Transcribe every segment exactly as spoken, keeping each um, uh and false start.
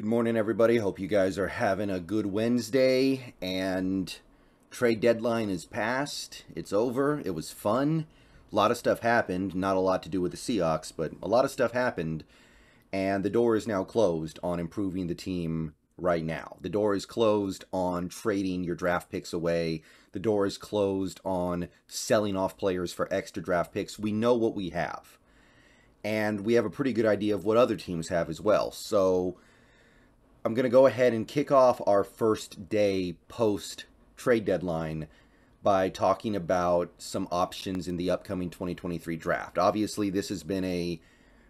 Good morning, everybody. Hope you guys are having a good Wednesday. And trade deadline is past. It's over. It was fun. A lot of stuff happened. Not a lot to do with the Seahawks, but a lot of stuff happened. And the door is now closed on improving the team right now. The door is closed on trading your draft picks away. The door is closed on selling off players for extra draft picks. We know what we have. And we have a pretty good idea of what other teams have as well. So I'm going to go ahead and kick off our first day post-trade deadline by talking about some options in the upcoming twenty twenty-three draft. Obviously, this has been a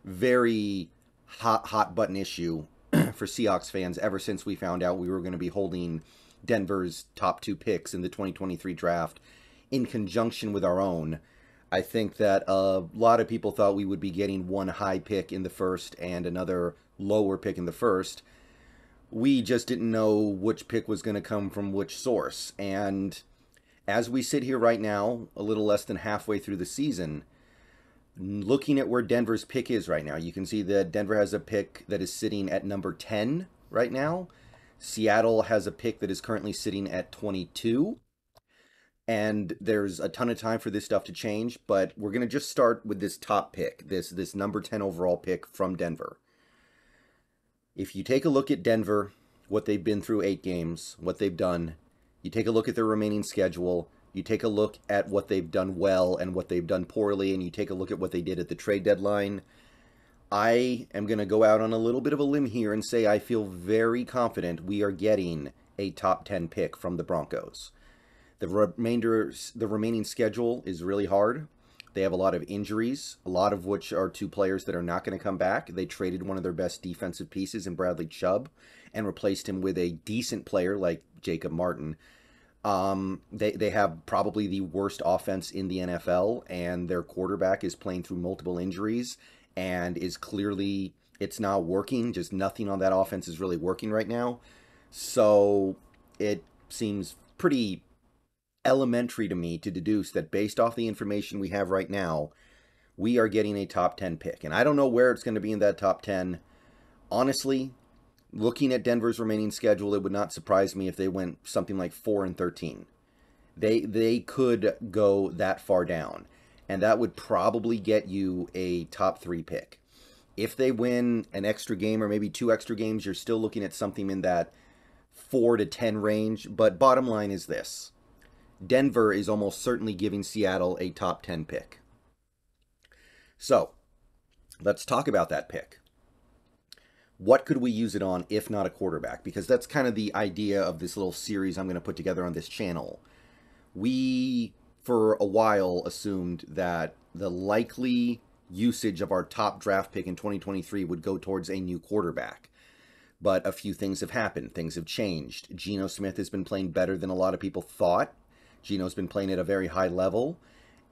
very hot, hot button issue for Seahawks fans ever since we found out we were going to be holding Denver's top two picks in the twenty twenty-three draft in conjunction with our own. I think that a lot of people thought we would be getting one high pick in the first and another lower pick in the first. We just didn't know which pick was going to come from which source. And as we sit here right now, a little less than halfway through the season, looking at where Denver's pick is right now, you can see that Denver has a pick that is sitting at number ten right now. Seattle has a pick that is currently sitting at twenty-two. And there's a ton of time for this stuff to change, but we're going to just start with this top pick, this, this number ten overall pick from Denver. If you take a look at Denver, what they've been through eight games, what they've done, you take a look at their remaining schedule, you take a look at what they've done well and what they've done poorly, and you take a look at what they did at the trade deadline, I am going to go out on a little bit of a limb here and say I feel very confident we are getting a top ten pick from the Broncos. The remainder, the remaining schedule is really hard. They have a lot of injuries, a lot of which are to players that are not going to come back. They traded one of their best defensive pieces in Bradley Chubb and replaced him with a decent player like Jacob Martin. Um, they, they have probably the worst offense in the N F L, and their quarterback is playing through multiple injuries and is clearly, it's not working. Just nothing on that offense is really working right now. So it seems pretty elementary to me to deduce that based off the information we have right now, we are getting a top ten pick. And I don't know where it's going to be in that top ten. Honestly, looking at Denver's remaining schedule, it would not surprise me if they went something like four and thirteen. They they could go that far down, and that would probably get you a top three pick. If they win an extra game or maybe two extra games, you're still looking at something in that four to ten range. But bottom line is this. Denver is almost certainly giving Seattle a top ten pick. So let's talk about that pick. What could we use it on if not a quarterback? Because that's kind of the idea of this little series I'm going to put together on this channel. We, for a while, assumed that the likely usage of our top draft pick in twenty twenty-three would go towards a new quarterback. But a few things have happened. Things have changed. Geno Smith has been playing better than a lot of people thought. Geno's been playing at a very high level.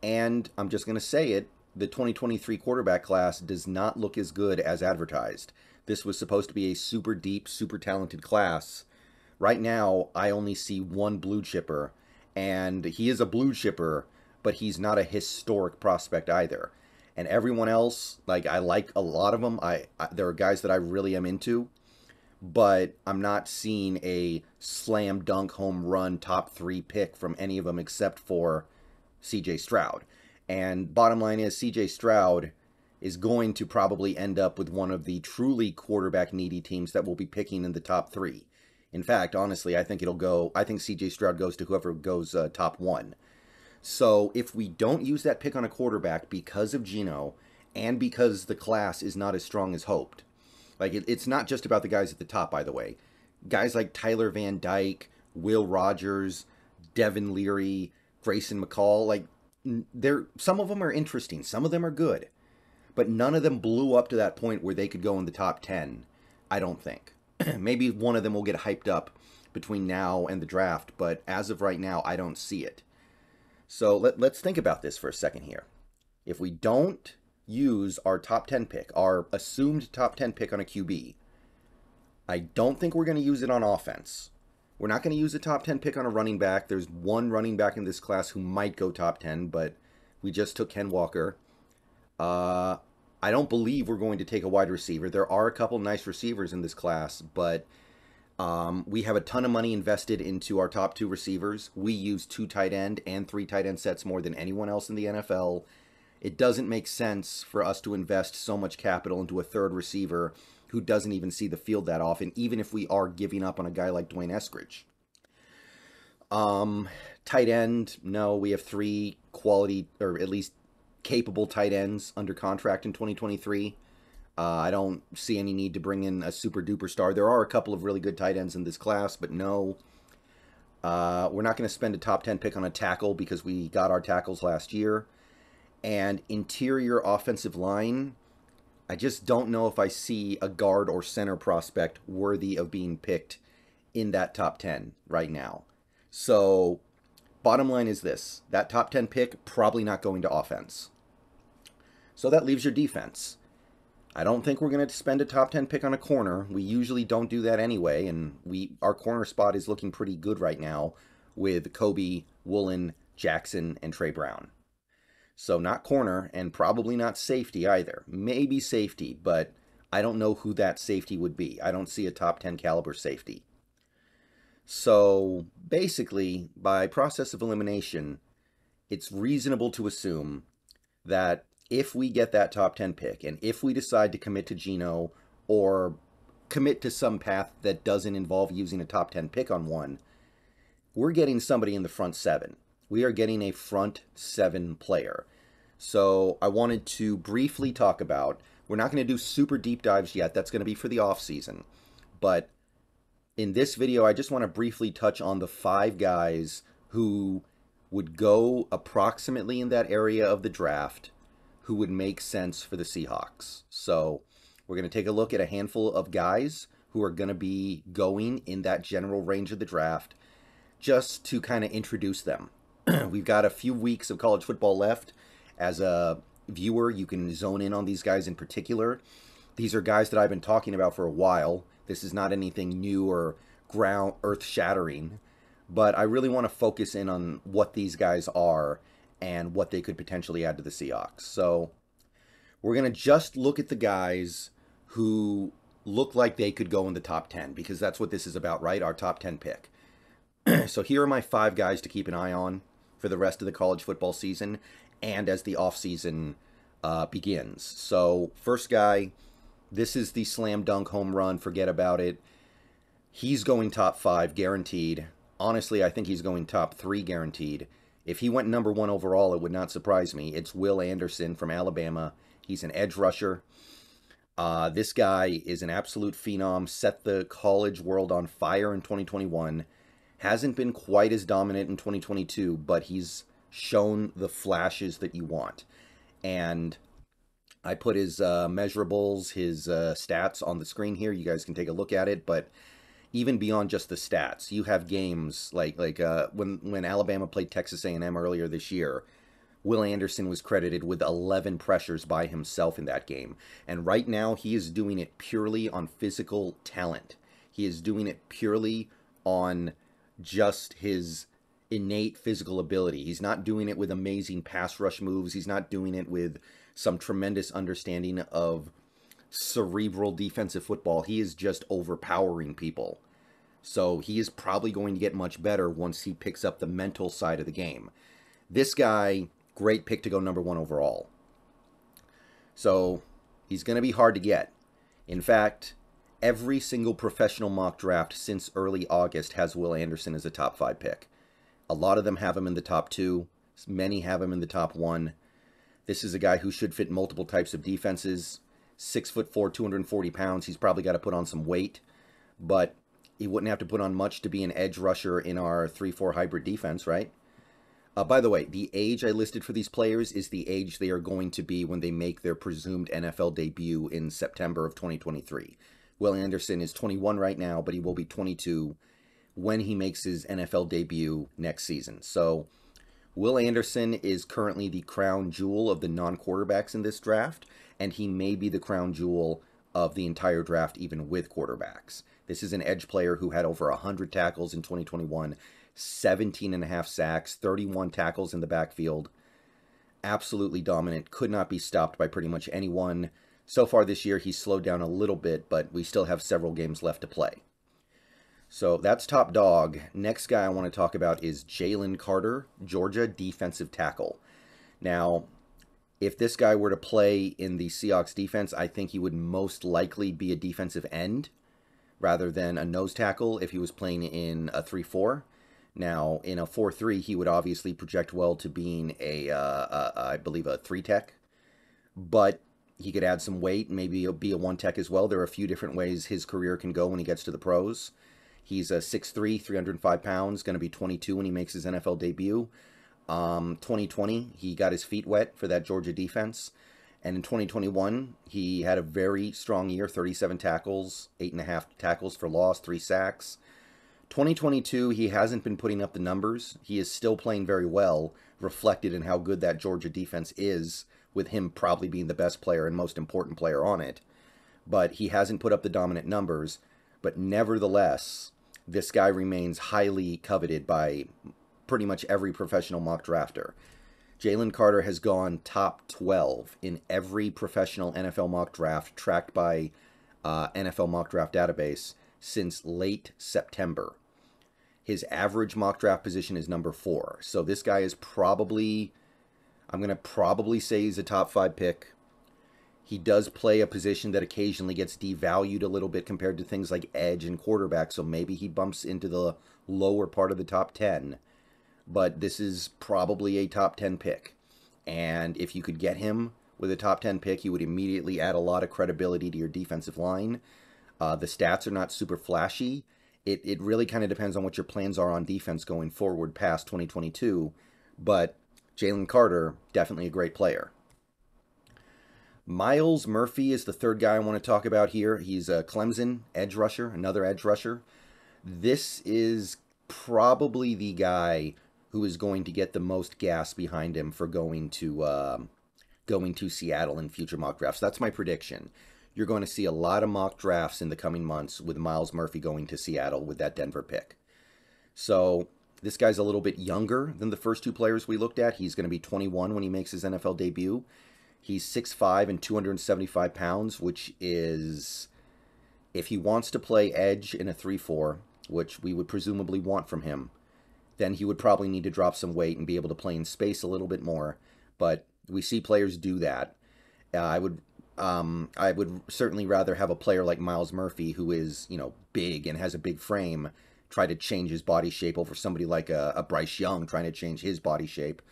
And I'm just going to say it, the twenty twenty-three quarterback class does not look as good as advertised. This was supposed to be a super deep, super talented class. Right now, I only see one blue chipper, and he is a blue chipper, but he's not a historic prospect either. And everyone else, like, I like a lot of them. I, I there are guys that I really am into, but I'm not seeing a slam dunk home run top three pick from any of them except for C J. Stroud. And bottom line is C J. Stroud is going to probably end up with one of the truly quarterback-needy teams that will be picking in the top three. In fact, honestly, I think it'll go, I think C J. Stroud goes to whoever goes uh, top one. So if we don't use that pick on a quarterback because of Geno and because the class is not as strong as hoped, like it, it's not just about the guys at the top, by the way. Guys like Tyler Van Dyke, Will Rogers, Devin Leary, Grayson McCall, like they're, some of them are interesting, some of them are good. But none of them blew up to that point where they could go in the top ten, I don't think. Maybe one of them will get hyped up between now and the draft, but as of right now, I don't see it. So let, let's think about this for a second here. If we don't use our top ten pick, our assumed top ten pick on a Q B, I don't think we're going to use it on offense. We're not going to use a top ten pick on a running back. There's one running back in this class who might go top ten, but we just took Ken Walker. Uh... I don't believe we're going to take a wide receiver. There are a couple nice receivers in this class, but um, we have a ton of money invested into our top two receivers. We use two tight end and three tight end sets more than anyone else in the N F L. It doesn't make sense for us to invest so much capital into a third receiver who doesn't even see the field that often, even if we are giving up on a guy like Dwayne Eskridge. Um, tight end, no, we have three quality, or at least capable tight ends under contract in twenty twenty-three. Uh, I don't see any need to bring in a super duper star. There are a couple of really good tight ends in this class, but no. Uh, we're not going to spend a top ten pick on a tackle because we got our tackles last year. And interior offensive line, I just don't know if I see a guard or center prospect worthy of being picked in that top ten right now. So bottom line is this, that top ten pick probably not going to offense. So that leaves your defense. I don't think we're going to spend a top ten pick on a corner. We usually don't do that anyway, and we our corner spot is looking pretty good right now with Kobe, Woolen, Jackson, and Trey Brown. So not corner, and probably not safety either. Maybe safety, but I don't know who that safety would be. I don't see a top ten caliber safety. So basically, by process of elimination, it's reasonable to assume that if we get that top ten pick, and if we decide to commit to Geno, or commit to some path that doesn't involve using a top ten pick on one, we're getting somebody in the front seven. We are getting a front seven player. So I wanted to briefly talk about, we're not going to do super deep dives yet. That's going to be for the off season. But in this video, I just want to briefly touch on the five guys who would go approximately in that area of the draft who would make sense for the Seahawks. So we're going to take a look at a handful of guys who are going to be going in that general range of the draft just to kind of introduce them. We've got a few weeks of college football left. As a viewer, you can zone in on these guys in particular. These are guys that I've been talking about for a while. This is not anything new or ground earth-shattering, but I really want to focus in on what these guys are and what they could potentially add to the Seahawks. So we're going to just look at the guys who look like they could go in the top ten, because that's what this is about, right? Our top ten pick. So here are my five guys to keep an eye on for the rest of the college football season and as the offseason uh, begins. So first guy, this is the slam dunk home run, forget about it. He's going top five guaranteed. Honestly, I think he's going top three guaranteed. If he went number one overall, it would not surprise me. It's Will Anderson from Alabama. He's an edge rusher. Uh, this guy is an absolute phenom, set the college world on fire in twenty twenty-one. Hasn't been quite as dominant in twenty twenty-two, but he's shown the flashes that you want. And I put his uh, measurables, his uh, stats on the screen here. You guys can take a look at it. But even beyond just the stats, you have games like like uh, when, when Alabama played Texas A and M earlier this year, Will Anderson was credited with eleven pressures by himself in that game. And right now, he is doing it purely on physical talent. He is doing it purely on just his innate physical ability. He's not doing it with amazing pass rush moves. He's not doing it with some tremendous understanding of cerebral defensive football. He is just overpowering people. So he is probably going to get much better once he picks up the mental side of the game. This guy, great pick to go number one overall. So he's going to be hard to get. In fact, every single professional mock draft since early August has Will Anderson as a top five pick. A lot of them have him in the top two. Many have him in the top one. This is a guy who should fit multiple types of defenses. Six foot four, two hundred forty pounds. He's probably got to put on some weight, but he wouldn't have to put on much to be an edge rusher in our three four hybrid defense, right? Uh, by the way, the age I listed for these players is the age they are going to be when they make their presumed N F L debut in September of twenty twenty-three. Will Anderson is twenty-one right now, but he will be twenty-two when he makes his N F L debut next season. So Will Anderson is currently the crown jewel of the non-quarterbacks in this draft, and he may be the crown jewel of the entire draft, even with quarterbacks. This is an edge player who had over one hundred tackles in twenty twenty-one, seventeen and a half sacks, thirty-one tackles in the backfield. absolutely dominant, could not be stopped by pretty much anyone. So far this year, he's slowed down a little bit, but we still have several games left to play. So that's top dog. Next guy I want to talk about is Jalen Carter, Georgia defensive tackle. Now, if this guy were to play in the Seahawks defense, I think he would most likely be a defensive end rather than a nose tackle if he was playing in a three four. Now, in a four three, he would obviously project well to being a, uh, a I believe, a three-tech. But he could add some weight, maybe be a one-tech as well. There are a few different ways his career can go when he gets to the pros. He's a six three, three hundred five pounds, going to be twenty-two when he makes his N F L debut. Um, twenty twenty, he got his feet wet for that Georgia defense. And in twenty twenty-one, he had a very strong year, thirty-seven tackles, eight point five tackles for loss, three sacks. twenty twenty-two, he hasn't been putting up the numbers. He is still playing very well, reflected in how good that Georgia defense is, with him probably being the best player and most important player on it. But he hasn't put up the dominant numbers. But nevertheless, this guy remains highly coveted by pretty much every professional mock drafter. Jalen Carter has gone top twelve in every professional N F L mock draft tracked by uh, N F L mock draft database since late September. His average mock draft position is number four. So this guy is probably, I'm going to probably say he's a top five pick. He does play a position that occasionally gets devalued a little bit compared to things like edge and quarterback, so maybe he bumps into the lower part of the top ten. But this is probably a top ten pick. And if you could get him with a top ten pick, you would immediately add a lot of credibility to your defensive line. Uh, the stats are not super flashy. It, it really kind of depends on what your plans are on defense going forward past twenty twenty-two. But Jalen Carter, definitely a great player. Myles Murphy is the third guy I want to talk about here. He's a Clemson edge rusher, another edge rusher. This is probably the guy who is going to get the most gas behind him for going to um, going to Seattle in future mock drafts. That's my prediction. You're going to see a lot of mock drafts in the coming months with Myles Murphy going to Seattle with that Denver pick. So this guy's a little bit younger than the first two players we looked at. He's going to be twenty-one when he makes his N F L debut. He's six five and two hundred seventy-five pounds, which is, if he wants to play edge in a three four, which we would presumably want from him, then he would probably need to drop some weight and be able to play in space a little bit more. But we see players do that. Uh, I would um, I would certainly rather have a player like Myles Murphy, who is, you know, big and has a big frame, try to change his body shape over somebody like a, a Bryce Young trying to change his body shape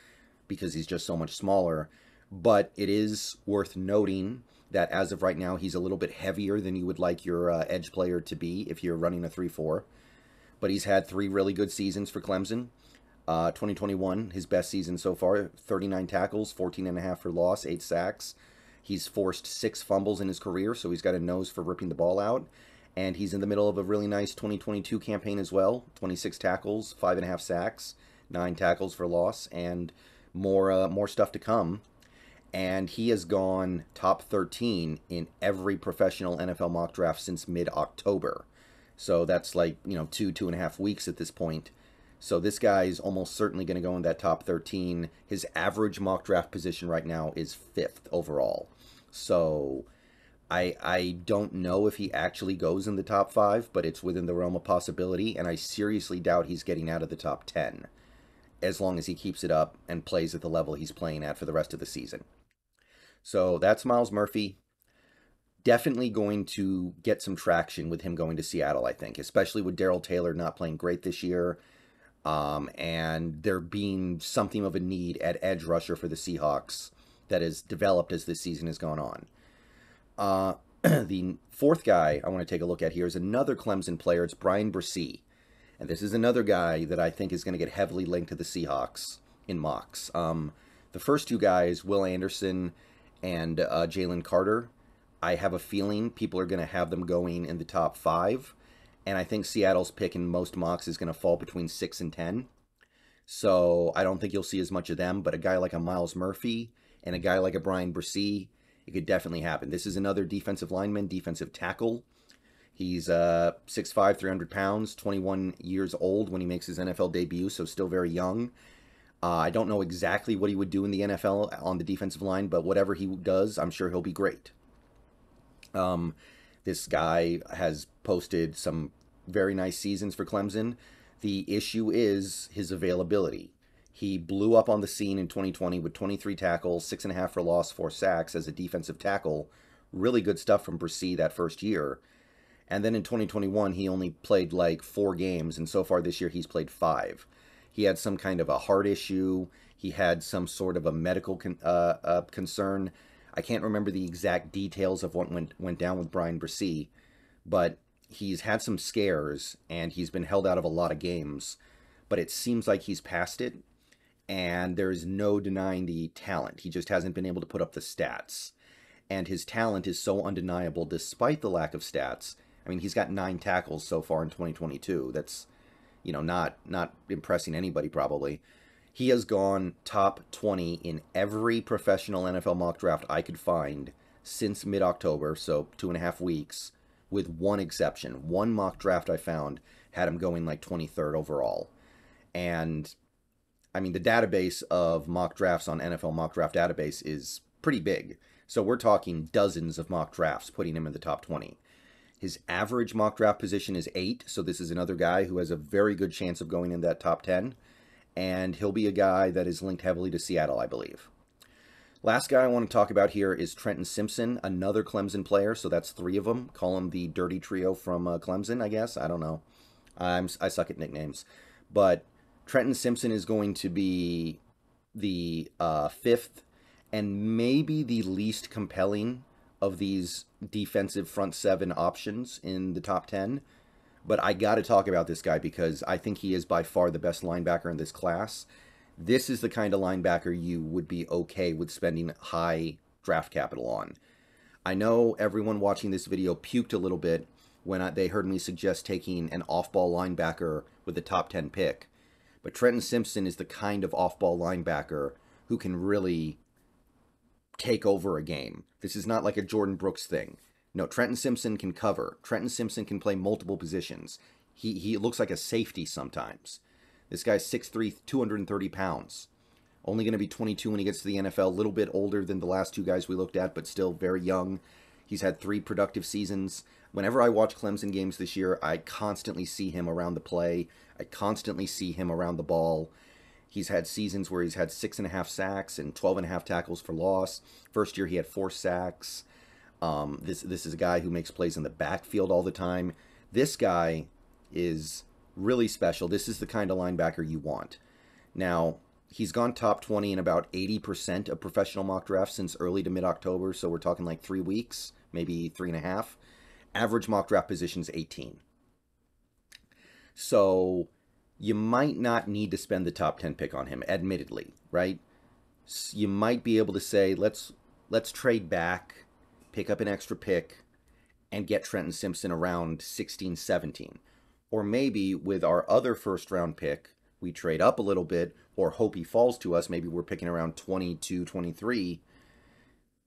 because he's just so much smaller. But it is worth noting that as of right now, he's a little bit heavier than you would like your uh, edge player to be if you're running a three four. But he's had three really good seasons for Clemson. Uh, twenty twenty-one, his best season so far, thirty-nine tackles, fourteen and a half for loss, eight sacks. He's forced six fumbles in his career, so he's got a nose for ripping the ball out. And he's in the middle of a really nice twenty twenty-two campaign as well. twenty-six tackles, five and a half sacks, nine tackles for loss, and more uh, more stuff to come. And he has gone top thirteen in every professional N F L mock draft since mid-October. So that's like, you know, two, two and a half weeks at this point. So this guy is almost certainly going to go in that top thirteen. His average mock draft position right now is fifth overall. So I, I don't know if he actually goes in the top five, but it's within the realm of possibility. And I seriously doubt he's getting out of the top ten, as long as he keeps it up and plays at the level he's playing at for the rest of the season. So that's Myles Murphy. Definitely going to get some traction with him going to Seattle, I think, especially with Daryl Taylor not playing great this year, um, and there being something of a need at edge rusher for the Seahawks that has developed as this season has gone on. Uh, the fourth guy I want to take a look at here is another Clemson player. It's Bryan Bresee, and this is another guy that I think is going to get heavily linked to the Seahawks in mocks. Um, the first two guys, Will Anderson and uh, Jalen Carter, I have a feeling people are going to have them going in the top five. And I think Seattle's pick in most mocks is going to fall between six and ten. So I don't think you'll see as much of them. But a guy like a Myles Murphy and a guy like a Bryan Bresee, it could definitely happen. This is another defensive lineman, defensive tackle. He's uh, six five, three hundred pounds, twenty-one years old when he makes his N F L debut, so still very young. Uh, I don't know exactly what he would do in the N F L on the defensive line, but whatever he does, I'm sure he'll be great. Um, this guy has posted some very nice seasons for Clemson. The issue is his availability. He blew up on the scene in twenty twenty with twenty-three tackles, six and a half for loss, four sacks as a defensive tackle. Really good stuff from Bresee that first year. And then in twenty twenty-one, he only played like four games, and so far this year he's played five. He had some kind of a heart issue. He had some sort of a medical con uh, uh, concern. I can't remember the exact details of what went, went down with Bryan Bresee, but he's had some scares, and he's been held out of a lot of games. But it seems like he's past it, and there is no denying the talent. He just hasn't been able to put up the stats. And his talent is so undeniable despite the lack of stats. I mean, he's got nine tackles so far in twenty twenty-two. That's... you know, not not impressing anybody probably. He has gone top twenty in every professional N F L mock draft I could find since mid-October, so two and a half weeks, with one exception. One mock draft I found had him going like twenty-third overall. And, I mean, the database of mock drafts on N F L mock draft database is pretty big. So we're talking dozens of mock drafts putting him in the top twenty. His average mock draft position is eight, so this is another guy who has a very good chance of going in that top ten, and he'll be a guy that is linked heavily to Seattle, I believe. Last guy I want to talk about here is Trenton Simpson, another Clemson player, so that's three of them. Call him the dirty trio from uh, Clemson, I guess. I don't know. I'm, I suck at nicknames. But Trenton Simpson is going to be the uh, fifth and maybe the least compelling of these defensive front seven options in the top ten. But I got to talk about this guy because I think he is by far the best linebacker in this class. This is the kind of linebacker you would be okay with spending high draft capital on. I know everyone watching this video puked a little bit when I, they heard me suggest taking an off-ball linebacker with the top ten pick. But Trenton Simpson is the kind of off-ball linebacker who can really take over a game. This is not like a Jordan Brooks thing. No, Trenton Simpson can cover. Trenton Simpson can play multiple positions. He he looks like a safety sometimes. This guy's six three, two hundred thirty pounds. Only going to be twenty-two when he gets to the N F L. A little bit older than the last two guys we looked at, but still very young. He's had three productive seasons. Whenever I watch Clemson games this year, I constantly see him around the play. I constantly see him around the ball. He's had seasons where he's had six and a half sacks and twelve and a half tackles for loss. First year, he had four sacks. Um, this, this is a guy who makes plays in the backfield all the time. This guy is really special. This is the kind of linebacker you want. Now, he's gone top twenty in about eighty percent of professional mock drafts since early to mid-October, so we're talking like three weeks, maybe three and a half. Average mock draft position is eighteen. So you might not need to spend the top ten pick on him, admittedly, right? You might be able to say, let's let's trade back, pick up an extra pick, and get Trenton Simpson around sixteen, seventeen. Or maybe with our other first-round pick, we trade up a little bit or hope he falls to us. Maybe we're picking around twenty-two, twenty-three.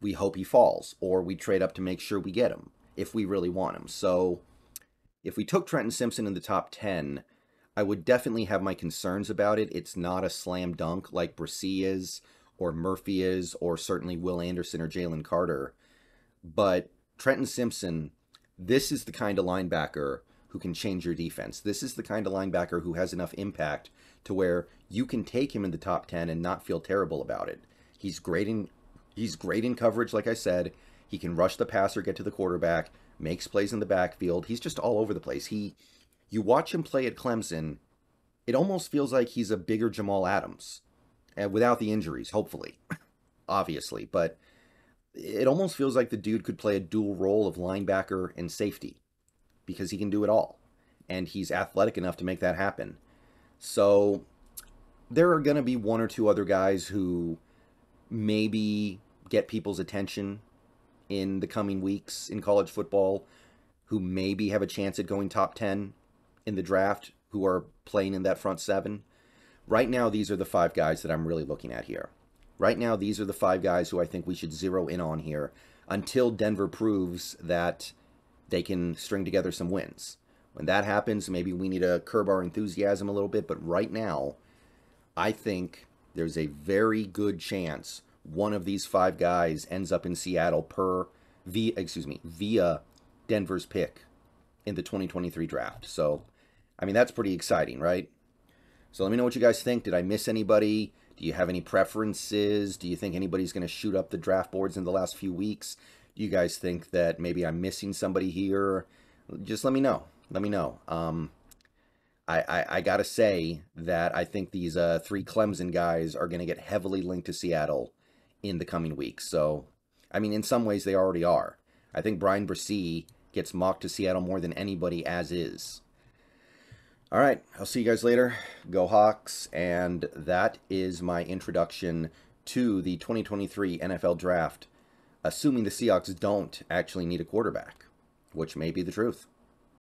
We hope he falls, or we trade up to make sure we get him if we really want him. So if we took Trenton Simpson in the top ten, I would definitely have my concerns about it. It's not a slam dunk like Bresee is, or Murphy is, or certainly Will Anderson or Jalen Carter. But Trenton Simpson, this is the kind of linebacker who can change your defense. This is the kind of linebacker who has enough impact to where you can take him in the top ten and not feel terrible about it. He's great in, he's great in coverage, like I said. He can rush the passer, get to the quarterback, makes plays in the backfield. He's just all over the place. He... You watch him play at Clemson, it almost feels like he's a bigger Jamal Adams, and without the injuries, hopefully, obviously. But it almost feels like the dude could play a dual role of linebacker and safety because he can do it all, and he's athletic enough to make that happen. So there are going to be one or two other guys who maybe get people's attention in the coming weeks in college football who maybe have a chance at going top ten in the draft, who are playing in that front seven. Right now, these are the five guys that I'm really looking at here. Right now, these are the five guys who I think we should zero in on here until Denver proves that they can string together some wins. When that happens, maybe we need to curb our enthusiasm a little bit, but right now, I think there's a very good chance one of these five guys ends up in Seattle per via excuse me via Denver's pick in the twenty twenty-three draft. So, I mean, that's pretty exciting, right? So let me know what you guys think. Did I miss anybody? Do you have any preferences? Do you think anybody's going to shoot up the draft boards in the last few weeks? Do you guys think that maybe I'm missing somebody here? Just let me know. Let me know. Um, I, I, I got to say that I think these uh, three Clemson guys are going to get heavily linked to Seattle in the coming weeks. So, I mean, in some ways, they already are. I think Bryan Bresee gets mocked to Seattle more than anybody as is. All right, I'll see you guys later. Go Hawks. And that is my introduction to the twenty twenty-three N F L Draft, assuming the Seahawks don't actually need a quarterback, which may be the truth.